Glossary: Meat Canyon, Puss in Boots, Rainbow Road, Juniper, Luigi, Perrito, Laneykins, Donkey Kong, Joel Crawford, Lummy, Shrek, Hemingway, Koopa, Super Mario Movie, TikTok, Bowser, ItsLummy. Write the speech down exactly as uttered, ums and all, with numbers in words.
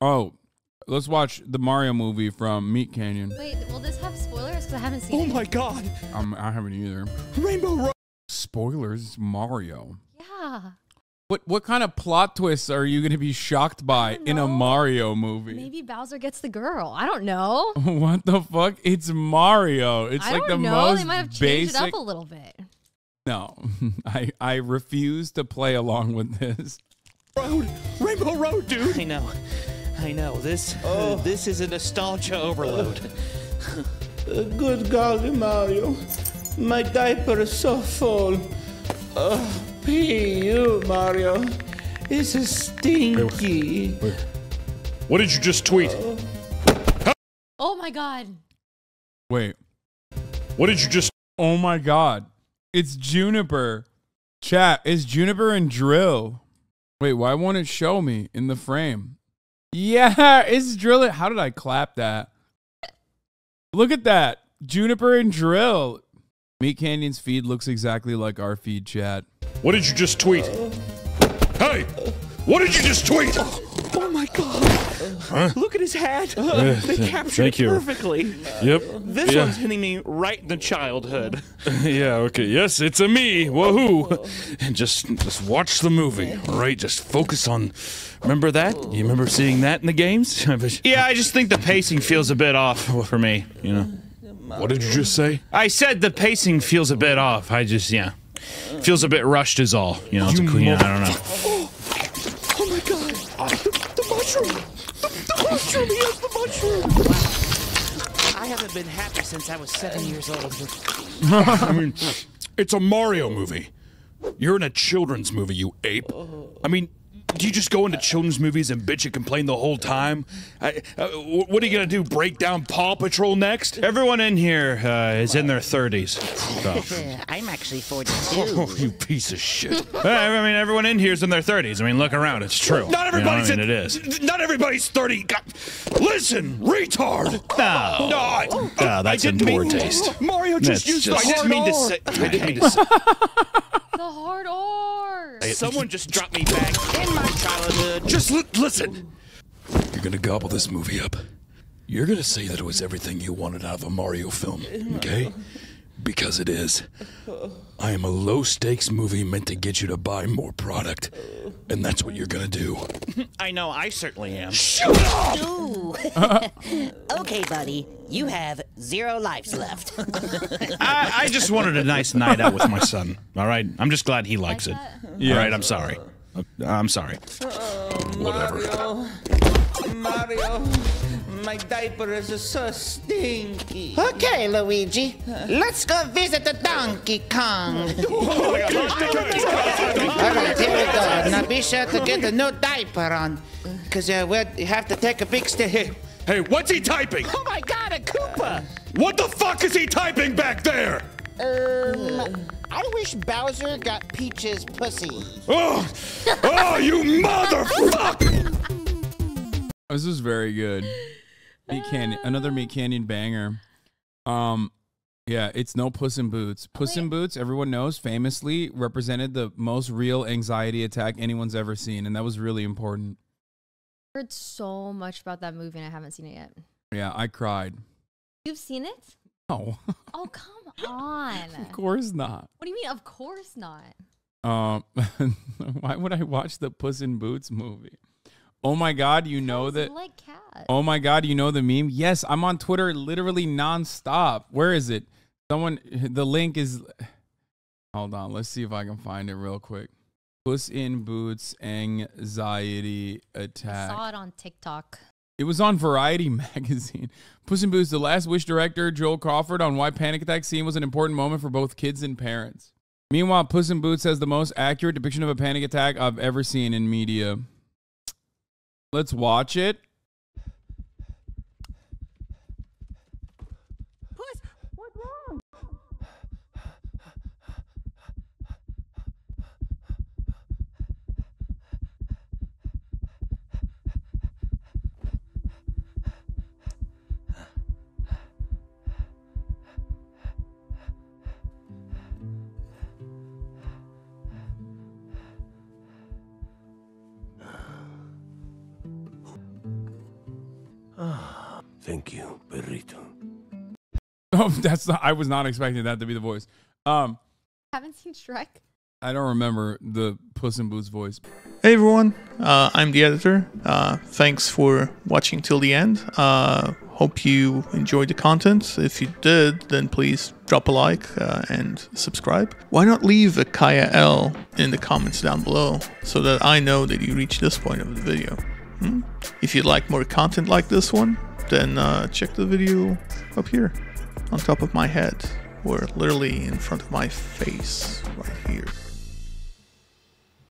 Oh, let's watch the Mario movie from Meat Canyon. Wait, will this have spoilers? Because I haven't seen oh it. Oh my god! I'm, I haven't either. Rainbow Road. Spoilers, Mario. Yeah. What what kind of plot twists are you going to be shocked by in a Mario movie? Maybe Bowser gets the girl. I don't know. What the fuck? It's Mario. It's I like don't the know. most. They might have changed basic... it up a little bit. No, I I refuse to play along with this. Road, Rainbow Road, dude. I know, I know. This oh. this is a nostalgia overload. Uh, good golly, Mario, my diaper is so full. Oh, pee you, Mario. This is stinky. Wait, wait, wait. What did you just tweet? Uh, oh my god. Wait. What did you just? Oh my god. It's Juniper. Chat, it's Juniper and Drill. Wait, why won't it show me in the frame? Yeah, it's Drill. How did I clap that? Look at that. Juniper and Drill. Meat Canyon's feed looks exactly like our feed, chat. What did you just tweet? Hey! What did you just tweet? Oh, oh my god! Huh? Look at his hat! Uh, they captured it perfectly. Uh, yep. This yeah. one's hitting me right in the childhood. Yeah, okay. Yes, it's a me! Woohoo! And just, just watch the movie, alright? Just focus on... Remember that? You remember seeing that in the games? Yeah, I just think the pacing feels a bit off for me, you know? What did you just say? I said the pacing feels a bit off. I just, yeah. Feels a bit rushed is all. You know, you it's a queen, I don't know. Oh, oh my god! The, the mushroom! The, the mushroom! He has the mushroom! Wow. I haven't been happy since I was seven years old. I mean, it's a Mario movie. You're in a children's movie, you ape. I mean, do you just go into children's movies and bitch and complain the whole time? I, uh, what are you gonna do? Break down Paw Patrol next? Everyone in here uh, is in their thirties. So. I'm actually forty-two. Oh, you piece of shit! I mean, everyone in here is in their thirties. I mean, look around; it's true. Not everybody's. You know, I mean, in, it is. Not everybody's thirty. God. Listen, retard. No, no, I, oh, I, that's I in poor mean, taste. Mario just used the hard R. I didn't mean to say. The hard R. Someone just dropped me back in my childhood. Just li listen. You're gonna gobble this movie up. You're gonna say that it was everything you wanted out of a Mario film, okay? Because it is. I am a low-stakes movie meant to get you to buy more product, and that's what you're gonna do. I know, I certainly am. Shut up! Ooh. Okay, buddy, you have zero lives left. I, I just wanted a nice night out with my son, all right? I'm just glad he likes it. Yeah. All right, I'm sorry. I'm sorry. Oh, whatever. Mario. Mario. My diaper is so stinky. Okay, Luigi. Let's go visit the Donkey Kong. All right, here we go. Now be sure to get a new diaper on, because uh, we'll have to take a big step here. Hey, what's he typing? Oh, my God, a Koopa. What the fuck is he typing back there? Um, I wish Bowser got Peach's pussy. Oh, oh you motherfucker! This is very good. Meat Canyon, another Meat Canyon banger. Um, yeah, it's no Puss in Boots. Puss in Boots, everyone knows, famously represented the most real anxiety attack anyone's ever seen, and that was really important. I heard so much about that movie, and I haven't seen it yet. Yeah, I cried. You've seen it? No. Oh, come on. Of course not. What do you mean, of course not? Um, why would I watch the Puss in Boots movie? Oh my god, you know that. Like cats. Oh my god, you know the meme? Yes, I'm on Twitter literally nonstop. Where is it? Someone, the link is. Hold on, let's see if I can find it real quick. Puss in Boots anxiety attack. I saw it on TikTok. It was on Variety magazine. Puss in Boots, the last Wish director Joel Crawford on why panic attack scene was an important moment for both kids and parents. Meanwhile, Puss in Boots has the most accurate depiction of a panic attack I've ever seen in media. Let's watch it. Puss, what's wrong? Thank you, Perrito. Oh, that's not, I was not expecting that to be the voice. Um, haven't seen Shrek. I don't remember the Puss in Boots voice. Hey everyone, uh, I'm the editor. Uh, thanks for watching till the end. Uh, hope you enjoyed the content. If you did, then please drop a like uh, and subscribe. Why not leave a Kaya L in the comments down below so that I know that you reached this point of the video. Hmm? If you'd like more content like this one, then uh, check the video up here on top of my head, or literally in front of my face right here.